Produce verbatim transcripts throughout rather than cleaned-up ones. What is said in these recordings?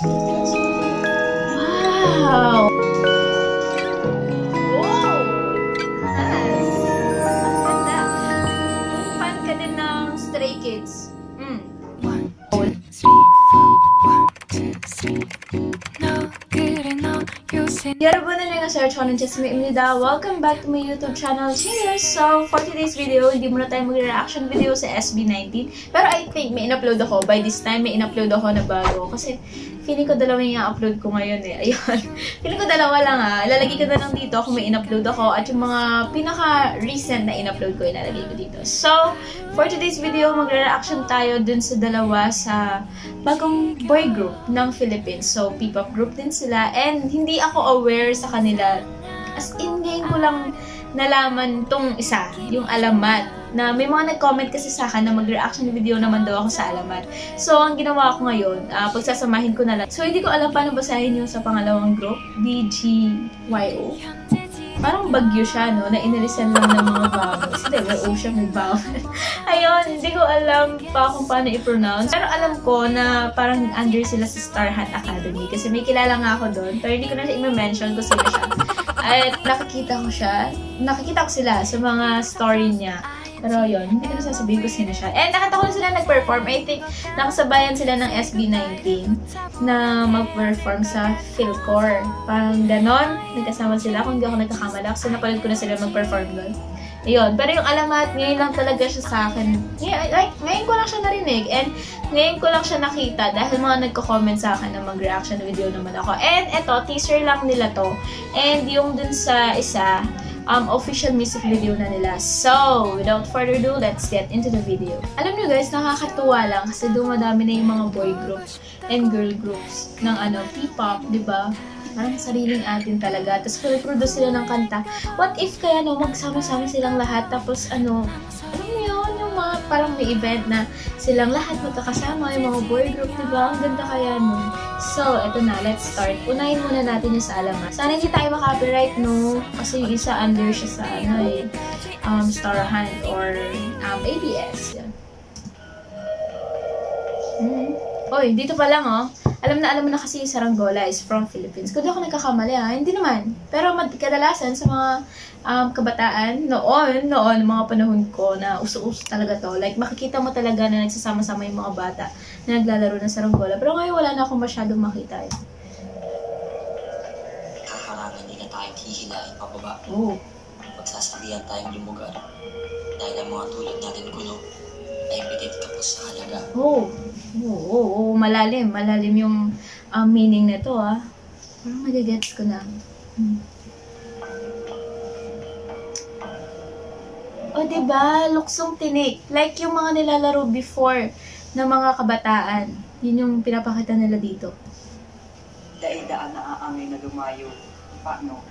Wow! Wow! Nice! Ang ganda. Fan ka din ng Stray Kids. Mm. One, two, three, four. One, two, three. No good and no use it. 여러분을 향한 설천은 제스미입니다. Welcome back to my YouTube channel. Cheers! So, for today's video, hindi muna tayo mag-reaction video sa S B nineteen. Pero I think may in-upload ako. By this time, may in-upload ako na bago. Kasi feeling ko dalawa yung upload ko ngayon eh. Ayun. Feeling ko dalawa lang ha. Ilalagay ko na lang dito kung may in-upload ako. At yung mga pinaka-recent na in-upload ko, ilalagay ko dito. So, for today's video, magre-reaction tayo dun sa dalawa sa bagong boy group ng Philippines. So, P pop group din sila. And hindi ako aware sa kanila. As in, ngayon ko lang nalaman tong isa, yung Alamat. Na may mga nag-comment kasi sa akin na mag-reaction video naman daw ako sa Alamat. So, ang ginawa ko ngayon, uh, pagsasamahin ko na lang. So, hindi ko alam paano basahin yung sa pangalawang group, B G Y O. Parang bagyo siya, no? Na inilisan lang ng mga vowels. Hindi, may O siya, may vowels. Ayun, hindi ko alam pa kung paano i-pronounce. Pero alam ko na parang under sila sa Star Hunt Academy. Kasi may kilala nga ako doon. Pero hindi ko na siya i-mention kung sila siya. At nakikita ko siya. Nakikita ko sila sa mga story niya. Pero yun, hindi ko nasasabihin ko sino siya. And nakita ko na sila nag-perform. I think nakasabayan sila ng S B nineteen na mag-perform sa Philcore. Parang ganon. Nagkasama sila kung hindi ako nagkakamala. So napalad ko na sila mag-perform doon. Ayun. Pero yung Alamat, ngayon lang talaga siya sa akin. Ngay like, ngayon ko lang siya narinig. And ngayon ko lang siya nakita dahil mga nagko-comment sa akin na mag-reaction video naman ako. And eto, teaser lang nila to. And yung dun sa isa, Um, official music video na nila. So, without further ado, let's get into the video. Alam nyo guys, nakakatuwa lang kasi dumadami na yung mga boy groups and girl groups ng ano, P pop, diba? Parang sariling atin talaga. Tapos, produce sila ng kanta. What if kaya, no, magsama-sama silang lahat, tapos ano, alam nyo yun, yung mga parang may event na silang lahat magkakasama, yung mga boy group, diba? Ang ganda kaya nun. So, eto na. Let's start. Unahin muna natin yung sa Alamat. Sana hindi tayo makapiright, no? Kasi yung isa under siya sa, ano eh, um, Star Hunt or um, A B S. Yan. Hmm. Oy, dito pa lang, oh. Alam na, alam na kasi yung Saranggola is from Philippines. Kung di ako nagkakamali, ha? Hindi naman. Pero kadalasan sa mga um, kabataan, noon, noon, mga panahon ko na uso-uso talaga to. Like, makikita mo talaga na nagsasama-sama yung mga bata na naglalaro ng Saranggola. Pero ngayon, wala na akong masyadong makita. Eh. Kakarami nila tayong hihilain pababa. Oo. Pagsasabihan tayong lumugar. Dahil ang mga tulad natin gulo ay bigit tapos sa halaga. Oo. Oo, oo, oo, malalim. Malalim yung um, meaning nito, ah. Parang magagets ko na. Hmm. O, oh, diba? Luksong tinik. Like yung mga nilalaro before ng mga kabataan. Yun yung pinapakita nila dito. Daidaan na aangay na lumayo. Paano?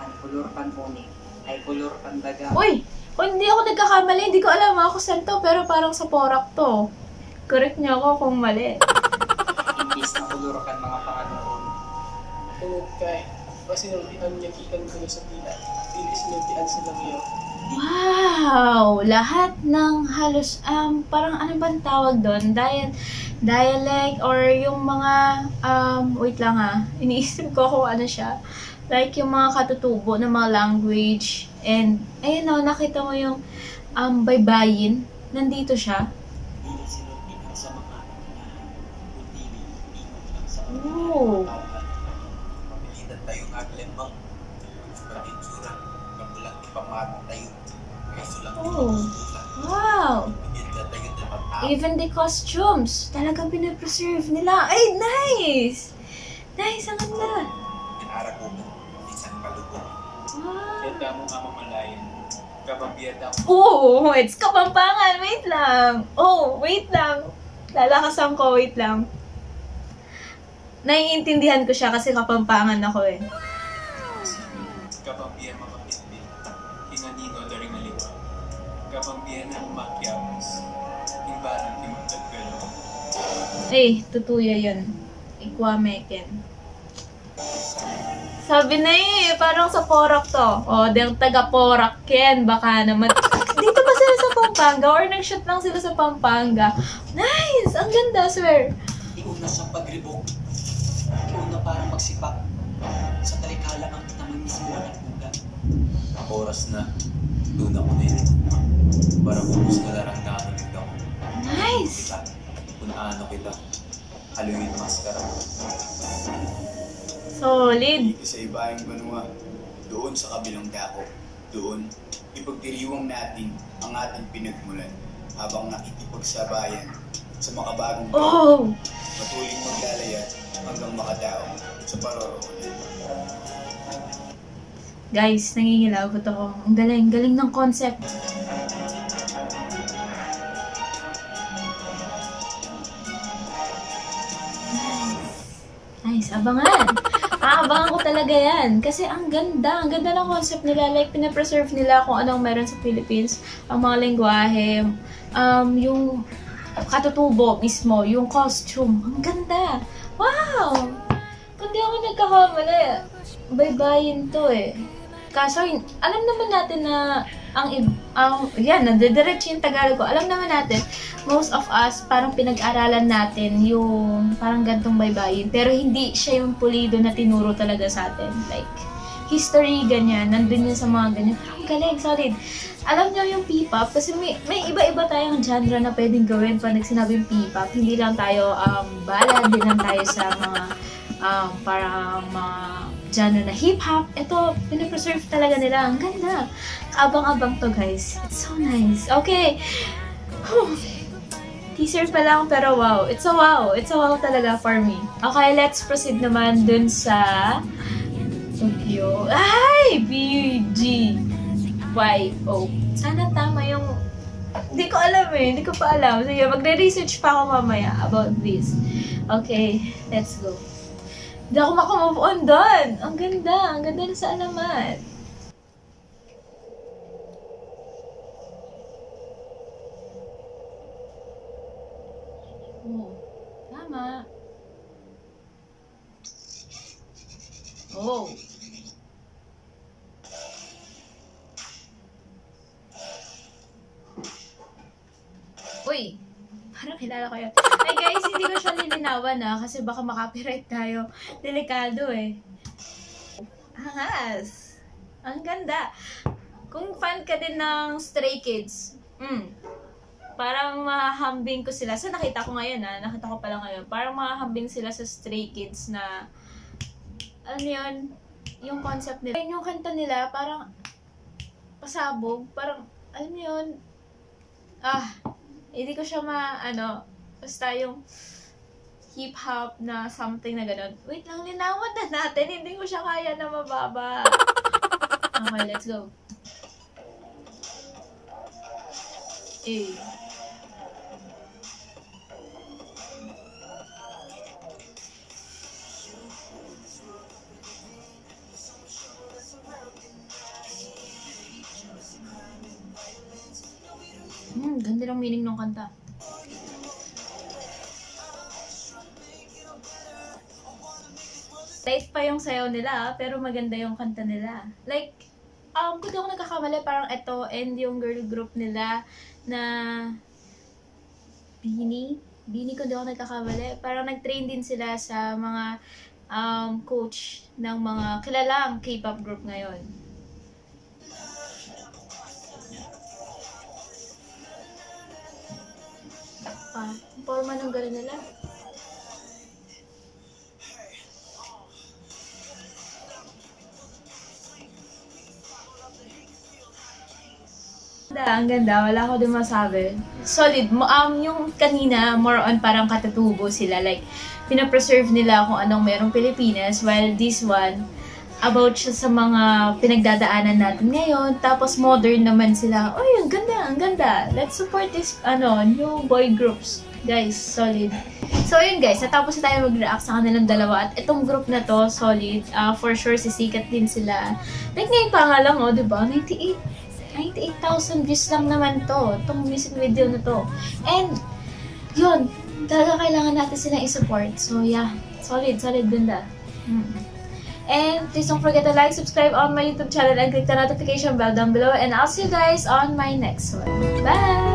Ang kulor panboni ay kulor pandaga. Uy! Kung hindi ako nagkakamali, hindi ko alam ako saan to, pero parang sa porak to. Correct niyo ako kung mali. Imbis na kulurukan mga panganoon. Tumog ka eh. Kasi nuntian niya kikan ko sa pila. Pilis nuntian sila ngayon. Wow! Lahat ng halos, um, parang ano bang tawag doon? Dial dialect or yung mga, um, wait lang ha. Iniisip ko kung ano siya. Like yung mga katutubo ng mga language. And, ayun o, nakita mo yung um, baybayin. Nandito siya. Oh. Oh. Wow. Even the costumes, talagang pinapreserve nila. Ay, nice! Nice, ang ganda. Wow. Oh, it's Kapampangan. Wait lang. Oh, wait lang. Lalakasan ko, wait lang. Naiintindihan ko siya kasi Kapampangan ako eh. Kapampiyan makapispil, hinanino daring aliwa. Kapampiyan ang makyamos, imbarang imuntag galo. Eh, tutuya yun. Ikwameken. Sabi na eh, parang sa Porak to. O, deng taga-Porak ken, baka naman. Dito ba sila sa Pampanga? Or nag-shoot lang sila sa Pampanga? Nice! Ang ganda, swear! Iuna sa pagribok. pagsipa sa talikala ng tamang mismo at lugat. Oras na, doon ako na yun. Para punos na larang nakakinig ako. Nice! At punaan ako kita, haluin maskara. Solid! Sa iba yung banwa, doon sa kabilang dako, doon ipagdiriwang natin ang ating pinagmulan habang nakikipagsabayan sa makabagong oh. Patuloy maglalayat hanggang makadao sa paroroonan. Guys, nangingilabot ako. Ang galing, galing ng concept. Nice, nice. Abangan. Aabangan ko talaga yan. Kasi ang ganda, ang ganda ng concept nila. Like, pinapreserve nila kung anong meron sa Philippines. Ang mga lingwahe, um, yung katutubo mismo, yung costume. Ang ganda! Wow! Kundi ako nagkakamali, baybayin to eh. Kaso, alam naman natin na ang, ang yan, nadidiretso yung Tagalog ko. Alam naman natin, most of us, parang pinag-aralan natin yung parang gantong baybayin. Pero hindi siya yung pulido na tinuro talaga sa atin. Like, history, ganyan. Nandun yun sa mga ganyan. Parang galing, solid. Alam niyo yung P pop, kasi may, may iba-iba tayong genre na pwedeng gawin pag nagsinabing P pop. Hindi lang tayo um, balad, hindi lang tayo sa mga um, parang mga uh, genre na hip-hop. Ito, pinapreserve talaga nila. Ang ganda. Abang-abang to, guys. It's so nice. Okay. Whew. Teaser pa lang, pero wow. It's a wow. It's a wow talaga for me. Okay, let's proceed naman dun sa Tokyo. Ay! B G Y O. Sana tama yung... Hindi ko alam eh. Hindi ko pa alam. Sige, magre-research pa ako mamaya about this. Okay, let's go. Hindi ako makamove on doon. Ang ganda. Ang ganda na sa alamat. Oh, tama. Oh. Uy, parang kilala ko yun. Ay guys, hindi ko siya nilinawan ah, kasi baka makapiright tayo. Delikado eh. Angas! Ang ganda! Kung fan ka din ng Stray Kids, mm, parang mahahambing ko sila. So nakita ko ngayon ah, nakita ko pala ngayon. Parang mahahambing sila sa Stray Kids na, ano yun, yung concept nila. Yung kanta nila, parang pasabog, parang, alam mo yun, ah, hindi ko siya ma, ano, basta yung hip-hop na something na gano'n. Wait lang, linawan na natin. Hindi ko siya kaya na mababa. Okay, let's go. Eh. Hmm, ganda ng meaning ng kanta. Light pa yung sayaw nila, pero maganda yung kanta nila. Like, um, kung di ako nagkakamali, parang ito, and yung girl group nila na BINI. BINI, kung di ako nagkakamali, parang nag-train din sila sa mga um, coach ng mga kilalang K pop group ngayon. Ah, ang forma ng gano'n nila. Ganda, ang ganda. Wala ko din masabi. Solid. Um, yung kanina, more on parang katatubo sila. Like, pinapreserve nila kung anong merong Pilipinas. While this one, about siya sa mga pinagdadaanan natin ngayon. Tapos modern naman sila. Uy, ang ganda, ang ganda. Let's support this, ano, new boy groups. Guys, solid. So, yun guys. Natapos na tayo mag-react sa kanilang dalawa. At itong group na to, solid. Uh, for sure, sisikat din sila. Like ngayon pa nga lang, oh, diba? ninety-eight ninety-eight thousand views lang naman to. Itong music video na to. And, yun. Talaga kailangan natin silang i-support. So, yeah. Solid, solid. Ganda. Mm-hmm. And please don't forget to like, subscribe on my YouTube channel, and click the notification bell down below. And I'll see you guys on my next one. Bye!